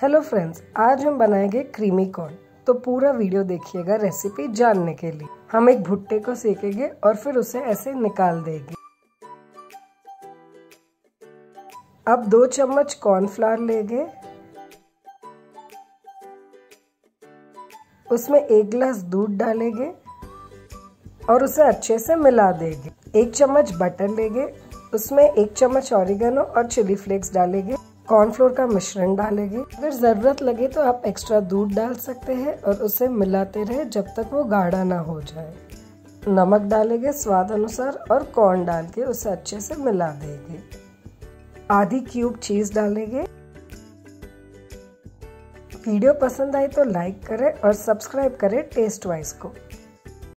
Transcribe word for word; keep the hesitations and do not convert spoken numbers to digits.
Hello friends, आज हम बनाएंगे क्रीमी कॉर्न। तो पूरा वीडियो देखिएगा रेसिपी जानने के लिए। हम एक भुट्टे को सेकेंगे और फिर उसे ऐसे निकाल देंगे। अब दो चम्मच कॉर्नफ्लावर लेंगे, उसमें एक गिलास दूध डालेंगे और उसे अच्छे से मिला देंगे। एक चम्मच बटर लेंगे, उसमें एक चम्मच ऑरिगेनो और चिली फ्लेक्स डालेंगे। कॉर्नफ्लोर का मिश्रण डालेंगे। अगर ज़रूरत लगे तो आप एक्स्ट्रा दूध डाल सकते हैं और उसे मिलाते रहे जब तक वो गाढ़ा ना हो जाए। नमक डालेंगे स्वाद अनुसार और कॉर्न डाल के उसे अच्छे से मिला देंगे। आधी क्यूब चीज़ डालेंगे। वीडियो पसंद आई तो लाइक करें और सब्सक्राइब करें टेस्ट वाइज को।